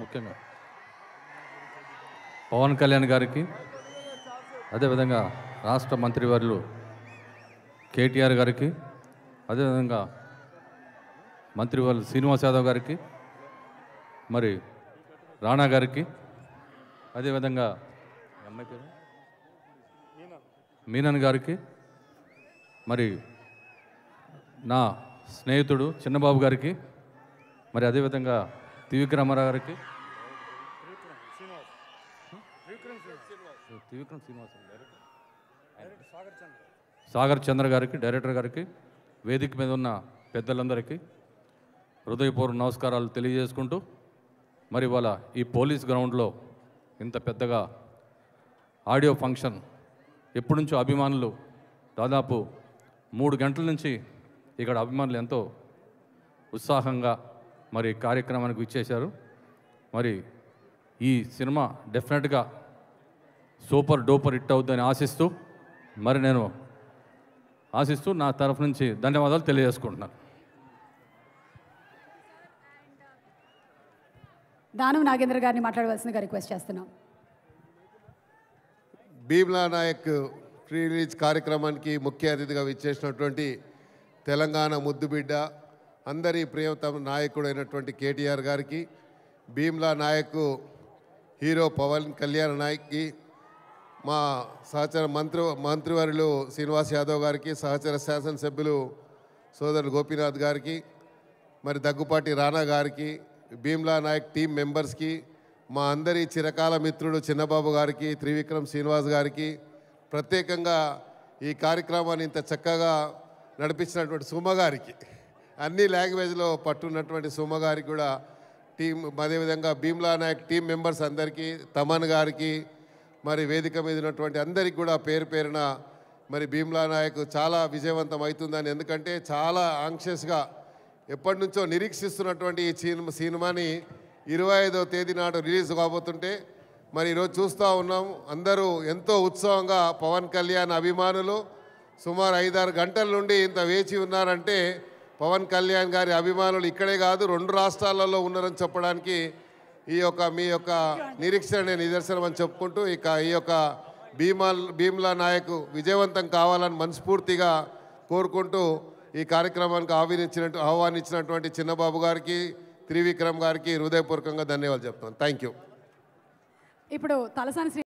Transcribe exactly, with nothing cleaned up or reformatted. ముఖ్యంగా పవన్ కళ్యాణ్ గారికి అదేవిధంగా రాష్ట్ర మంత్రివర్యులు కేటీఆర్ గారికి అదేవిధంగా మంత్రివర్యులు శ్రీనివాస్ యాదవ్ గారికి మరి రాణా గారికి అదేవిధంగా అమ్మాయి పేరు మీనన్ గారికి మరి నా స్నేహితుడు చిన్నబాబు గారికి మరి అదేవిధంగా త్రివిక్రమ గారికి త్రివిక్రమ్ శ్రీనివాస్ సాగర్ చంద్ర గారికి డైరెక్టర్ గారికి వేదిక మీద ఉన్న పెద్దలందరికీ హృదయపూర్వక నమస్కారాలు తెలియజేసుకుంటూ మరి ఇవాళ ఈ పోలీస్ గ్రౌండ్లో ఇంత పెద్దగా ఆడియో ఫంక్షన్ ఎప్పటి నుంచో అభిమానులు దాదాపు మూడు గంటల నుంచి ఇక్కడ అభిమానులు ఎంతో ఉత్సాహంగా మరి కార్యక్రమానికి ఇచ్చేశారు. మరి ఈ సినిమా డెఫినెట్గా సూపర్ డూపర్ హిట్ అవుద్దని ఆశిస్తూ మరి నేను ఆశిస్తూ నా తరఫు నుంచి ధన్యవాదాలు తెలియజేసుకుంటున్నాను. దానం నాగేంద్ర గారిని మాట్లాడవలసిందిగా రిక్వెస్ట్ చేస్తున్నాం. భీమ్లా నాయక్ ప్రీ రిలీజ్ కార్యక్రమానికి ముఖ్య అతిథిగా విచ్చేసినటువంటి తెలంగాణ ముద్దుబిడ్డ అందరి ప్రియతమ నాయకుడైనటువంటి కేటీఆర్ గారికి, భీమ్లా నాయక్ హీరో పవన్ కళ్యాణ్ నాయక్కి, మా సహచర మంత్రి మంత్రివర్యులు శ్రీనివాస్ యాదవ్ గారికి, సహచర శాసనసభ్యులు సోదరుడు గోపీనాథ్ గారికి, మరి దగ్గుపాటి రానా గారికి, భీమ్లా నాయక్ టీం మెంబర్స్కి, మా అందరి చిరకాల మిత్రుడు చిన్నబాబు గారికి, త్రివిక్రమ్ శ్రీనివాస్ గారికి, ప్రత్యేకంగా ఈ కార్యక్రమాన్ని ఇంత చక్కగా నడిపించినటువంటి సుమ గారికి, అన్ని లాంగ్వేజ్లో పట్టున్నటువంటి సుమ గారికి కూడా, టీం అదేవిధంగా భీమ్లా నాయక్ టీం మెంబర్స్ అందరికీ, తమన్ గారికి, మరి వేదిక మీద ఉన్నటువంటి అందరికీ కూడా పేరు పేరున మరి భీమ్లా నాయక్ చాలా విజయవంతం అవుతుందని, ఎందుకంటే చాలా ఆంక్షియస్గా ఎప్పటి నుంచో నిరీక్షిస్తున్నటువంటి ఈ సినిమాని ఇరవై ఐదో తేదీ నాడు రిలీజ్ కాబోతుంటే మరి ఈరోజు చూస్తూ ఉన్నాం. అందరూ ఎంతో ఉత్సాహంగా పవన్ కళ్యాణ్ అభిమానులు సుమారు ఐదారు గంటల నుండి ఇంత వేచి ఉన్నారంటే పవన్ కళ్యాణ్ గారి అభిమానులు ఇక్కడే కాదు రెండు రాష్ట్రాలలో ఉన్నారని చెప్పడానికి ఈ యొక్క మీ యొక్క నిరీక్షణ నిదర్శనం అని చెప్పుకుంటూ ఇక ఈ యొక్క భీమా భీమ్లా నాయక్ విజయవంతం కావాలని మనస్ఫూర్తిగా కోరుకుంటూ ఈ కార్యక్రమానికి ఆహ్వానించినట్టు ఆహ్వానించినటువంటి చిన్నబాబు గారికి, త్రివిక్రమ్ గారికి హృదయపూర్వకంగా ధన్యవాదాలు చెప్తాను. Thank you. ఇప్పుడు తలసాని